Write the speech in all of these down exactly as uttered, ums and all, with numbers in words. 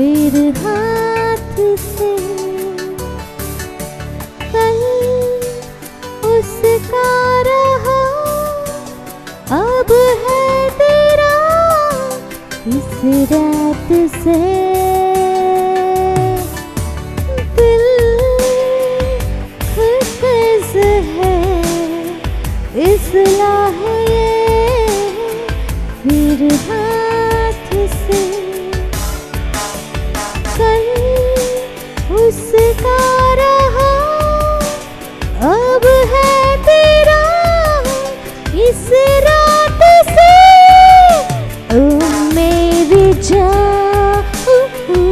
फिर हाथ से कल उसका रहा अब है तेरा इस रात से दिल खुश है इस लाहे फिर हाथ से कल उसका रहा अब है तेरा इस रात से ओ मेरी जान ओ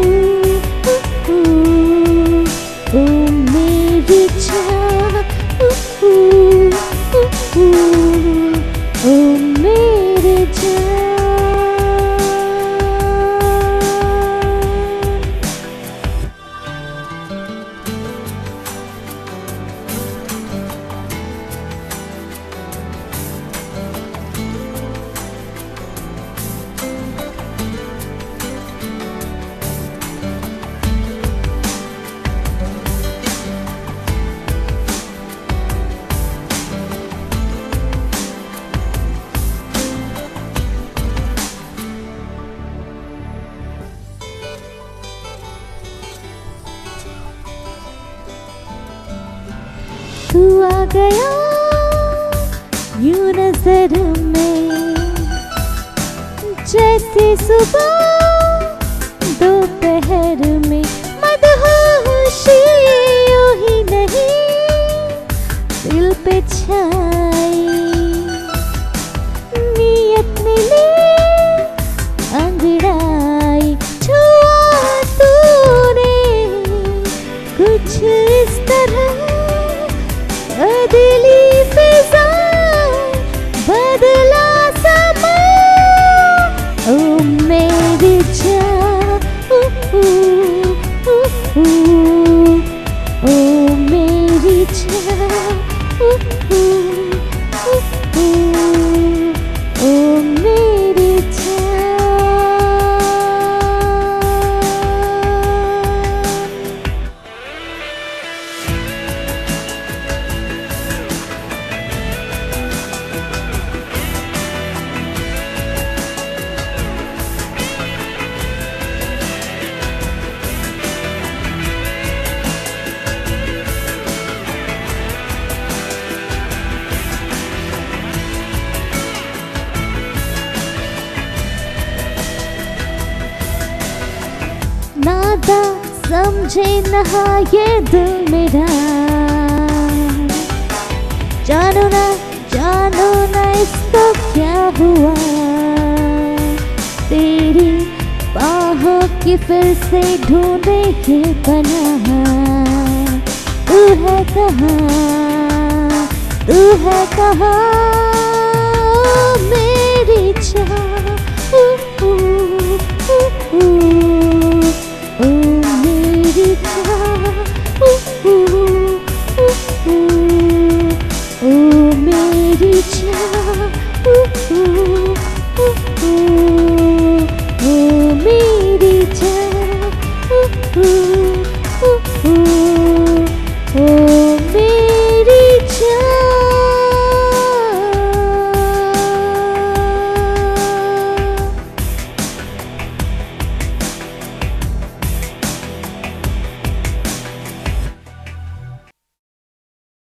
मेरी जान ओ मेरी जान। तू आ गया यूं नजर में जैसे सुबह दोपहर में मदहोशी यू ही नहीं दिल पे छाई नियत ने ली अंगड़ाई छुआ तूने कुछ इस तरह बदली फिजा बदला समा ओ मेरी जान ओ, ओ, ओ, ओ, ओ मेरी जान ओ, ओ, ओ, ओ, ओ मेरी नादा समझे नहा ये दिल मेरा जानो ना जानो ना इसको क्या हुआ तेरी बाहों की फिर से ढूंढे के पना तू है कहाँ तू है कहाँ मेरी जान।